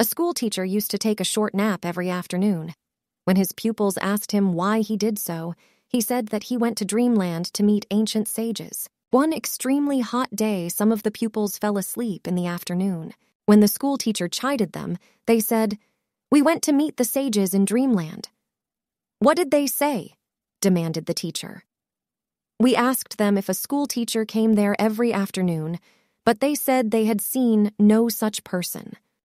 A school teacher used to take a short nap every afternoon. When his pupils asked him why he did so, he said that he went to dreamland to meet ancient sages. One extremely hot day, some of the pupils fell asleep in the afternoon. When the school teacher chided them, they said, "We went to meet the sages in dreamland." "What did they say?" demanded the teacher. "We asked them if a school teacher came there every afternoon, but they said they had seen no such person."